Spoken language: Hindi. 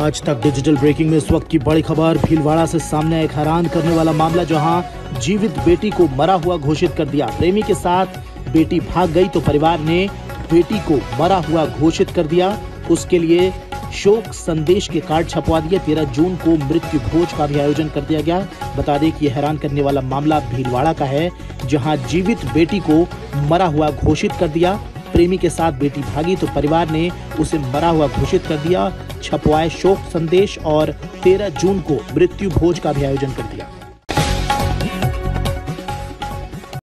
आज तक डिजिटल ब्रेकिंग में इस वक्त की बड़ी खबर। भीलवाड़ा से सामने आया एक हैरान करने वाला मामला, जहां जीवित बेटी को मरा हुआ घोषित कर दिया। प्रेमी के साथ बेटी भाग गई तो परिवार ने बेटी को मरा हुआ घोषित कर दिया। उसके लिए शोक संदेश के कार्ड छपवा दिए। 13 जून को मृत्यु भोज का भी आयोजन कर दिया गया। बता दें कि यह हैरान करने वाला मामला भीलवाड़ा का है, जहाँ जीवित बेटी को मरा हुआ घोषित कर दिया। प्रेमी के साथ बेटी भागी तो परिवार ने उसे मरा हुआ घोषित कर दिया, छपवाए शोक संदेश और 13 जून को मृत्यु भोज का भी आयोजन कर दिया।